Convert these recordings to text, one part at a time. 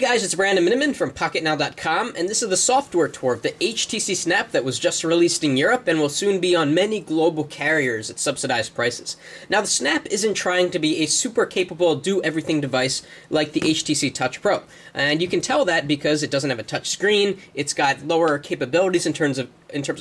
Hey guys, it's Brandon Miniman from Pocketnow.com, and this is the software tour of the HTC Snap that was just released in Europe and will soon be on many global carriers at subsidized prices. Now, the Snap isn't trying to be a super capable do-everything device like the HTC Touch Pro, and you can tell that because it doesn't have a touch screen, it's got lower capabilities in terms of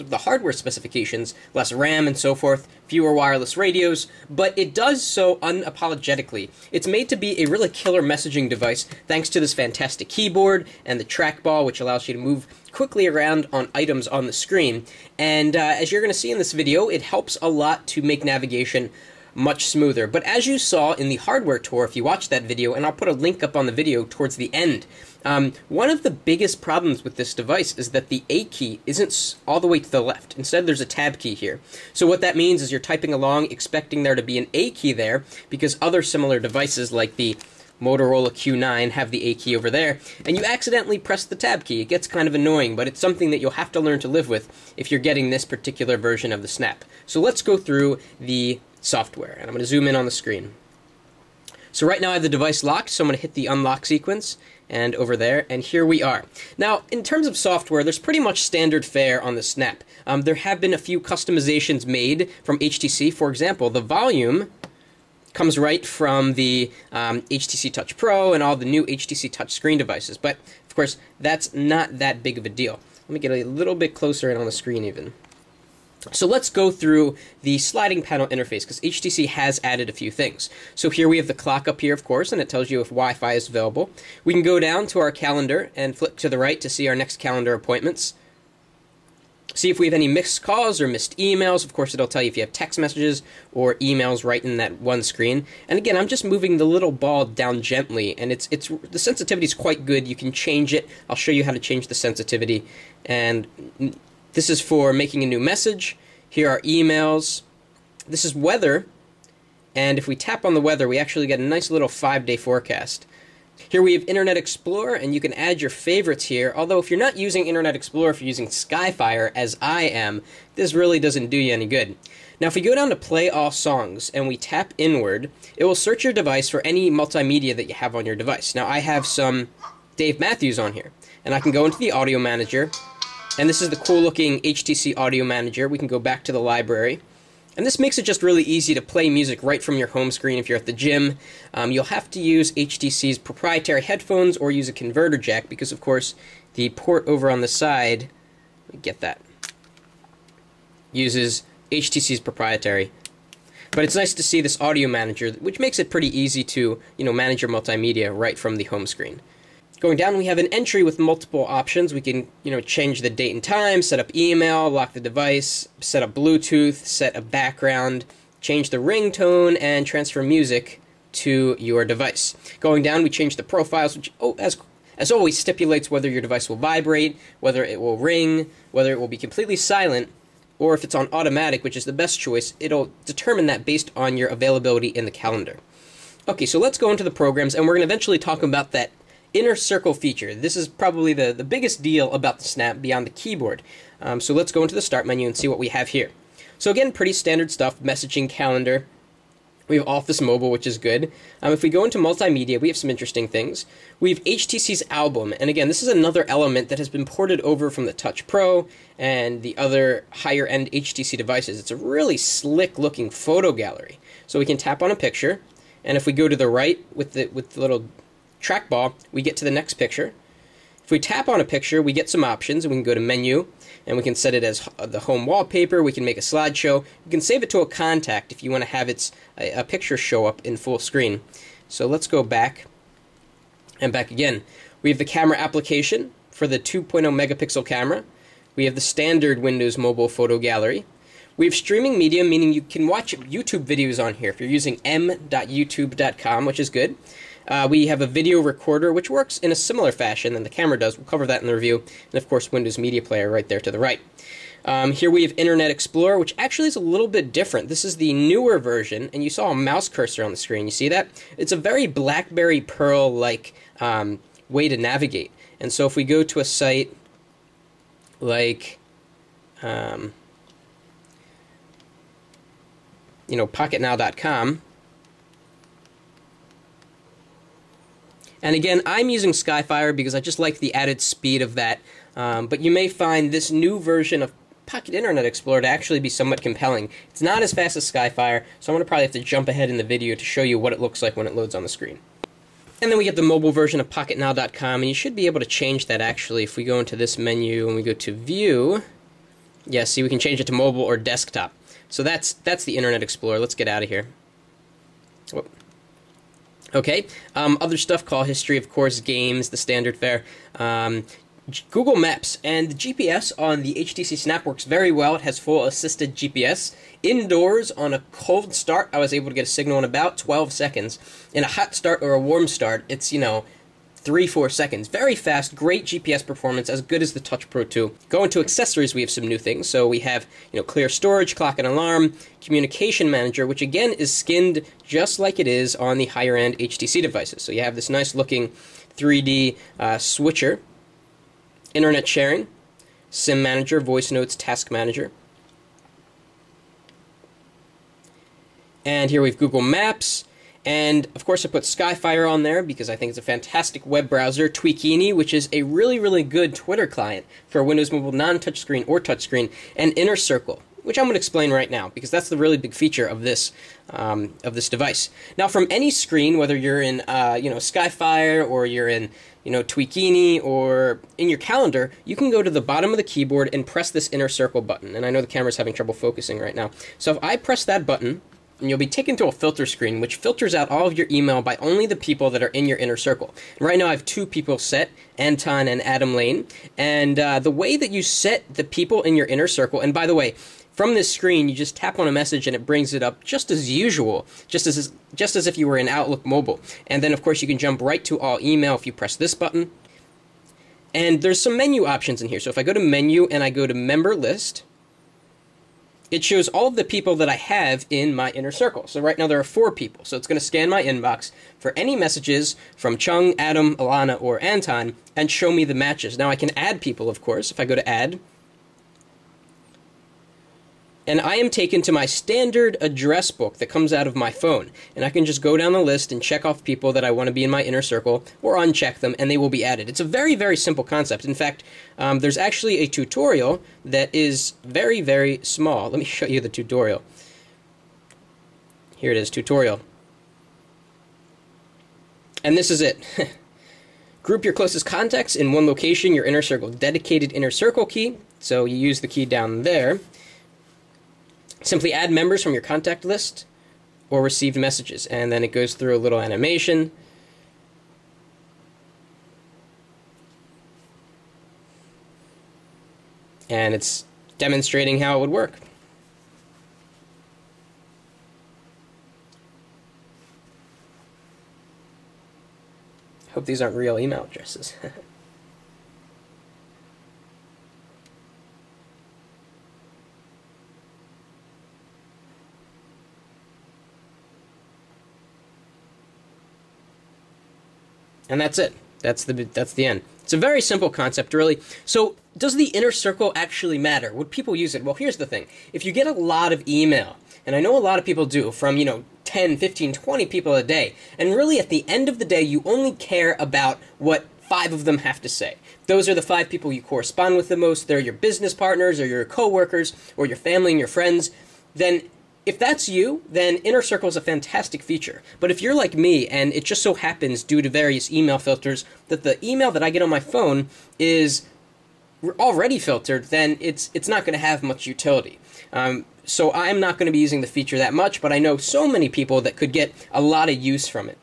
the hardware specifications, less RAM and so forth, fewer wireless radios, but it does so unapologetically. It's made to be a really killer messaging device thanks to this fantastic keyboard and the trackball, which allows you to move quickly around on items on the screen. And as you're going to see in this video, it helps a lot to make navigation much smoother. But as you saw in the hardware tour, if you watched that video, and I'll put a link up on the video towards the end, one of the biggest problems with this device is that the A key isn't all the way to the left. Instead, there's a tab key here. So what that means is you're typing along expecting there to be an A key there, because other similar devices like the Motorola Q9 have the A key over there, and you accidentally press the tab key. It gets kind of annoying, but it's something that you'll have to learn to live with if you're getting this particular version of the Snap. So let's go through the software, and I'm going to zoom in on the screen. So right now I have the device locked, so I'm going to hit the unlock sequence, and over there, and here we are. Now, in terms of software, there's pretty much standard fare on the Snap. There have been a few customizations made from HTC. For example, the volume comes right from the HTC Touch Pro and all the new HTC Touch Screen devices, but of course, that's not that big of a deal. Let me get a little bit closer in on the screen even. So let's go through the sliding panel interface, because HTC has added a few things. So here we have the clock up here, of course, and it tells you if Wi-Fi is available. We can go down to our calendar and flip to the right to see our next calendar appointments. See if we have any missed calls or missed emails. Of course, it'll tell you if you have text messages or emails right in that one screen. And again, I'm just moving the little ball down gently, and it's the sensitivity is quite good. You can change it. I'll show you how to change the sensitivity. And this is for making a new message. Here are emails. This is weather. And if we tap on the weather, we actually get a nice little 5-day forecast. Here we have Internet Explorer, and you can add your favorites here. Although if you're not using Internet Explorer, if you're using Skyfire, as I am, this really doesn't do you any good. Now if we go down to Play All Songs, and we tap inward, it will search your device for any multimedia that you have on your device. Now I have some Dave Matthews on here, and I can go into the Audio Manager, and this is the cool-looking HTC Audio Manager. We can go back to the library. And this makes it just really easy to play music right from your home screen if you're at the gym. You'll have to use HTC's proprietary headphones or use a converter jack because, of course, the port over on the side, let me get that, uses HTC's proprietary. But it's nice to see this audio manager, which makes it pretty easy to, you know, manage your multimedia right from the home screen. Going down, we have an entry with multiple options. We can, you know, change the date and time, set up email, lock the device, set up Bluetooth, set a background, change the ringtone, and transfer music to your device. Going down, we change the profiles, which, as always, stipulates whether your device will vibrate, whether it will ring, whether it will be completely silent, or if it's on automatic, which is the best choice, it'll determine that based on your availability in the calendar. Okay, so let's go into the programs, and we're going to eventually talk about that Inner Circle feature. This is probably the biggest deal about the Snap beyond the keyboard. So let's go into the Start menu and see what we have here. So again, pretty standard stuff, messaging, calendar. We have Office Mobile, which is good. If we go into multimedia, we have some interesting things. We have HTC's album, and again, this is another element that has been ported over from the Touch Pro and the other higher-end HTC devices. It's a really slick-looking photo gallery. So we can tap on a picture, and if we go to the right with the little trackball, we get to the next picture. If we tap on a picture, we get some options, and we can go to menu, and we can set it as the home wallpaper, we can make a slideshow, you can save it to a contact if you want to have a picture show up in full screen. So let's go back, and back again. We have the camera application for the 2.0 megapixel camera. We have the standard Windows Mobile photo gallery. We have streaming media, meaning you can watch YouTube videos on here if you're using m.youtube.com, which is good. We have a video recorder, which works in a similar fashion than the camera does. We'll cover that in the review. And, of course, Windows Media Player right there to the right. Here we have Internet Explorer, which actually is a little bit different. This is the newer version, and you saw a mouse cursor on the screen. You see that? It's a very BlackBerry Pearl-like way to navigate. And so if we go to a site like Pocketnow.com, And again, I'm using Skyfire because I just like the added speed of that. But you may find this new version of Pocket Internet Explorer to actually be somewhat compelling. It's not as fast as Skyfire, so I'm going to probably have to jump ahead in the video to show you what it looks like when it loads on the screen. And then we get the mobile version of Pocketnow.com, and you should be able to change that actually if we go into this menu and we go to View. Yeah, see, we can change it to mobile or desktop. So that's the Internet Explorer. Let's get out of here. Whoop. Okay, other stuff, call history, of course, games, the standard fare. Google Maps, and the GPS on the HTC Snap works very well. It has full assisted GPS. Indoors, on a cold start, I was able to get a signal in about 12 seconds. In a hot start or a warm start, it's, you know, 3-4 seconds. Very fast, great GPS performance, as good as the Touch Pro 2. Going to accessories, we have some new things. So we have, you know, clear storage, clock and alarm, communication manager, which again is skinned just like it is on the higher end HTC devices. So you have this nice looking 3D switcher, internet sharing, SIM manager, voice notes, task manager. And here we have Google Maps. And, of course, I put Skyfire on there because I think it's a fantastic web browser. Tweakini, which is a really, really good Twitter client for Windows Mobile non-touchscreen or touchscreen. And Inner Circle, which I'm going to explain right now because that's the really big feature of this device. Now, from any screen, whether you're in, you know, Skyfire or you're in, you know, Tweakini or in your calendar, you can go to the bottom of the keyboard and press this Inner Circle button. And I know the camera's having trouble focusing right now. So if I press that button, and you'll be taken to a filter screen, which filters out all of your email by only the people that are in your inner circle. And right now I have two people set, Anton and Adam Lane. And the way that you set the people in your inner circle, and by the way, from this screen you just tap on a message and it brings it up just as usual, just as if you were in Outlook Mobile. And then of course you can jump right to all email if you press this button. And there's some menu options in here. So if I go to menu and I go to member list, it shows all of the people that I have in my inner circle. So right now there are 4 people. So it's going to scan my inbox for any messages from Chung, Adam, Alana, or Anton, and show me the matches. Now I can add people, of course, if I go to add. And I am taken to my standard address book that comes out of my phone. And I can just go down the list and check off people that I want to be in my inner circle, or uncheck them, and they will be added. It's a very, very simple concept. In fact, there's actually a tutorial that is very, very small. Let me show you the tutorial. Here it is, tutorial. And this is it. Group your closest contacts in one location, your inner circle. Dedicated inner circle key. So you use the key down there. Simply add members from your contact list or received messages, and then it goes through a little animation. And it's demonstrating how it would work. Hope these aren't real email addresses. And that's it. That's the end. It's a very simple concept, really. So does the inner circle actually matter? Would people use it? Well, here's the thing. If you get a lot of email, and I know a lot of people do, from, you know, 10, 15, 20 people a day, and really at the end of the day, you only care about what 5 of them have to say. Those are the 5 people you correspond with the most. They're your business partners or your coworkers or your family and your friends. Then if that's you, then Inner Circle is a fantastic feature. But if you're like me, and it just so happens due to various email filters that the email that I get on my phone is already filtered, then it's not going to have much utility. So I'm not going to be using the feature that much, but I know so many people that could get a lot of use from it.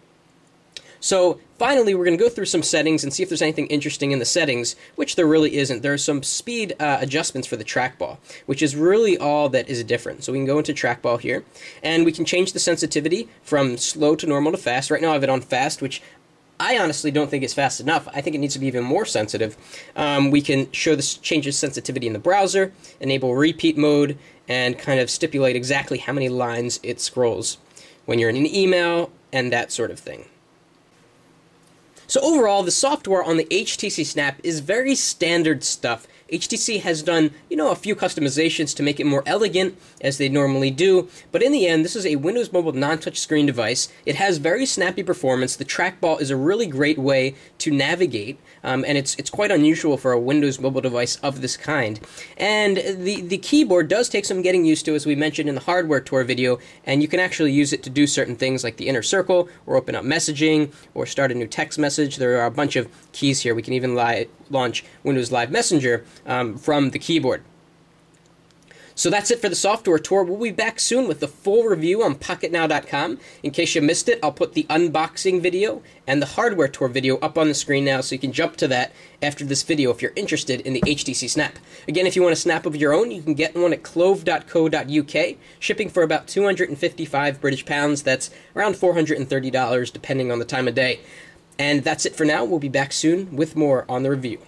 So finally, we're going to go through some settings and see if there's anything interesting in the settings, which there really isn't. There are some speed adjustments for the trackball, which is really all that is different. So we can go into trackball here, and we can change the sensitivity from slow to normal to fast. Right now I have it on fast, which I honestly don't think is fast enough. I think it needs to be even more sensitive. We can show this changes sensitivity in the browser, enable repeat mode, and kind of stipulate exactly how many lines it scrolls when you're in an email and that sort of thing. So overall, the software on the HTC Snap is very standard stuff HTC has done, you know, a few customizations to make it more elegant, as they normally do, but in the end, this is a Windows Mobile non-touch screen device. It has very snappy performance. The trackball is a really great way to navigate, and it's quite unusual for a Windows Mobile device of this kind. And the keyboard does take some getting used to, as we mentioned in the hardware tour video, and you can actually use it to do certain things like the Inner Circle, or open up messaging, or start a new text message. There are a bunch of keys here. We can even launch Windows Live Messenger from the keyboard. So that's it for the software tour. We'll be back soon with the full review on Pocketnow.com. In case you missed it, I'll put the unboxing video and the hardware tour video up on the screen now, so you can jump to that after this video if you're interested in the HTC Snap. Again, if you want a Snap of your own, you can get one at clove.co.uk, shipping for about £255. That's around $430, depending on the time of day. And that's it for now. We'll be back soon with more on the review.